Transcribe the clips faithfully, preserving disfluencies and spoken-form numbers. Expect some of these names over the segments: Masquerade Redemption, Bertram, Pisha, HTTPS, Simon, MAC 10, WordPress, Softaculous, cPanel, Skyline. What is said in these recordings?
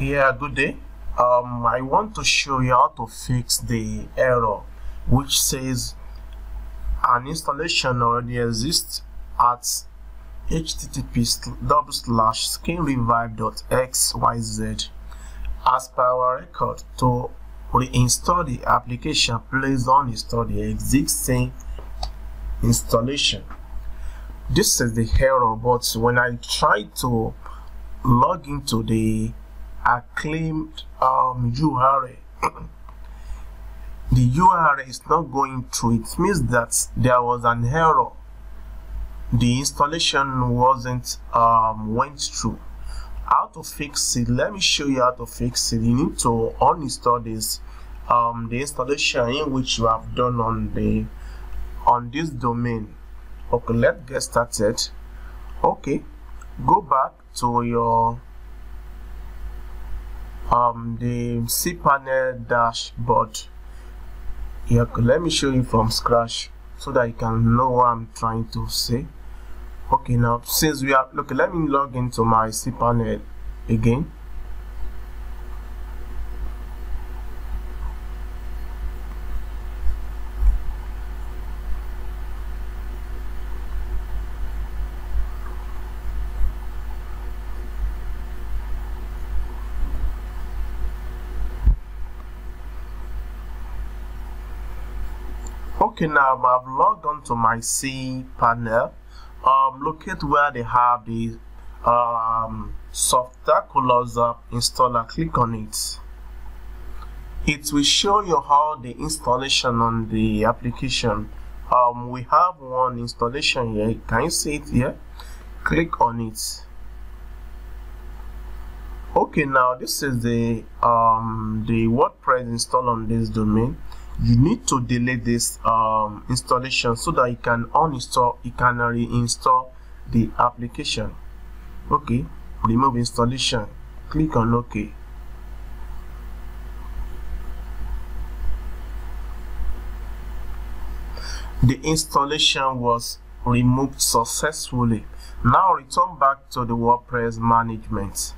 Yeah, good day. Um, I want to show you how to fix the error which says an installation already exists at H T T P double slash skinrevive dot X Y Z as per our record. To reinstall the application, please uninstall the existing installation. This is the error, but when I try to log into the acclaimed um, U R L, the U R L is not going through. It means that there was an error. The installation wasn't um, went through. How to fix it? Let me show you how to fix it. You need to uninstall this um, the installation in which you have done on the on this domain. Okay, let's get started. Okay, go back to your um the cPanel dashboard. Yeah, okay, let me show you from scratch so that you can know what I'm trying to say. Okay, now since we are look, let me log into my cPanel again. Okay, now I've logged on to my cPanel. Um, locate where they have the um, Softaculous installer. Click on it. It will show you how the installation on the application. Um, we have one installation here. Can you see it here? Click on it. Okay, now this is the um, the WordPress install on this domain. You need to delete this um, installation so that you can uninstall, you can reinstall the application. Okay, remove installation. Click on OK. The installation was removed successfully. Now return back to the WordPress management.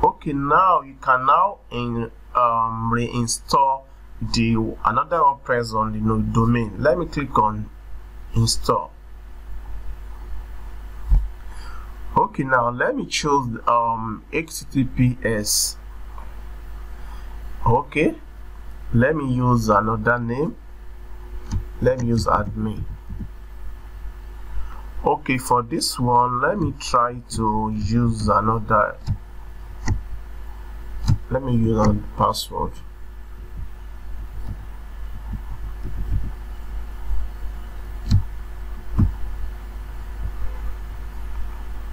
Okay, now you can now in, um, reinstall the another WordPress on the node domain. Let me click on install. Okay, now let me choose um, H T T P S. Okay, let me use another name. Let me use admin. Okay, for this one, let me try to use another. Let me use a password.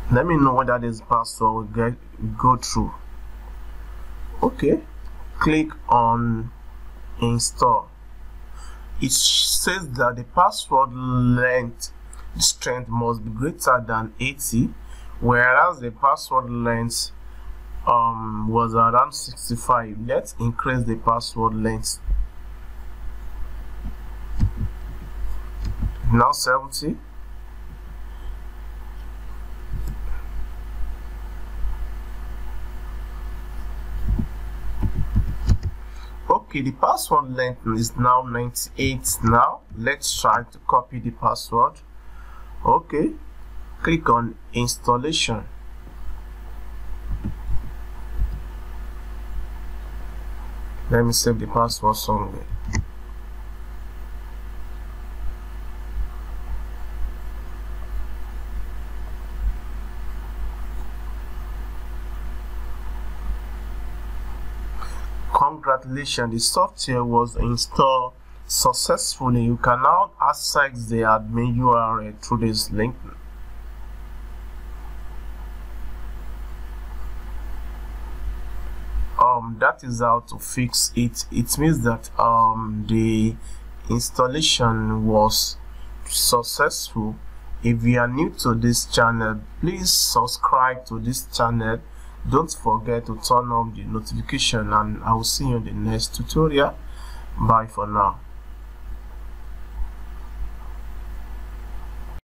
Let me know whether this password will get, go through. Okay, click on install. It says that the password length strength must be greater than eighty, whereas the password length Um, was around sixty-five. Let's increase the password length. Now seventy. Okay, the password length is now ninety-eight. Now let's try to copy the password. Okay, click on installation. Let me save the password somewhere. Congratulations, the software was installed successfully. You can now access the admin U R L through this link. Um, that is how to fix it. It means that um, the installation was successful. If you are new to this channel, please subscribe to this channel. Don't forget to turn on the notification, and I will see you in the next tutorial. Bye for now.